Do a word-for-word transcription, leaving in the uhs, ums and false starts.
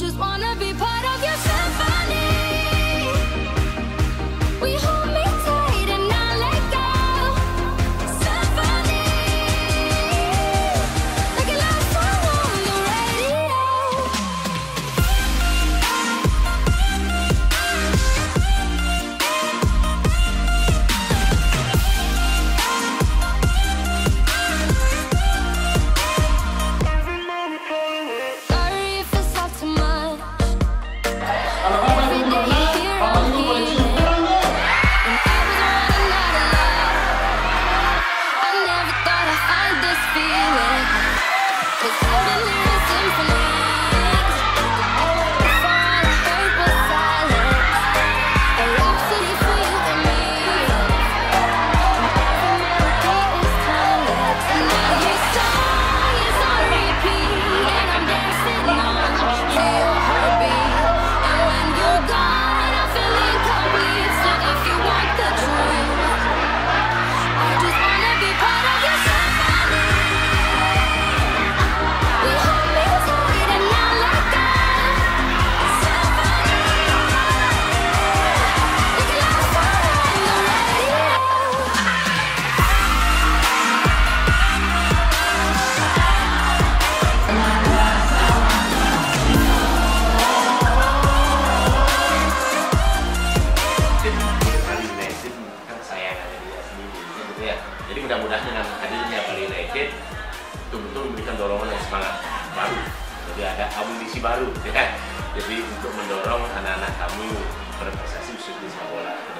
just wanna be part of your symphony. We hold me tight and not let go. Symphony, like a love song on the radio. Sorry if it's all too much. Everything here I'm feeling. When I was running out of love, I never thought I'd find this feeling. 'Cause heaven here is symphony. If all I heard was silence, a rhapsody for you and me. Every melody is timeless, and now your song is on repeat, and I'm dancing on to your heartbeat. And when you're gone, I feel incomplete. So if you want the truth, I just wanna be part of your symphony. We hold me tight and not let go. Symphony, like a love song on the radio. Bali United bukan kesayangannya dia sendiri, gitu ya. Jadi mudah-mudahan dengan hadirnya Bali United betul-betul memberikan dorongan dan semangat baru. Jadi ada amunisi baru, ya. Jadi untuk mendorong anak-anak kamu berprestasi khususnya sepak bola.